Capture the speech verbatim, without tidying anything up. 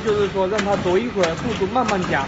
就是说让它多一会儿，速度慢慢加。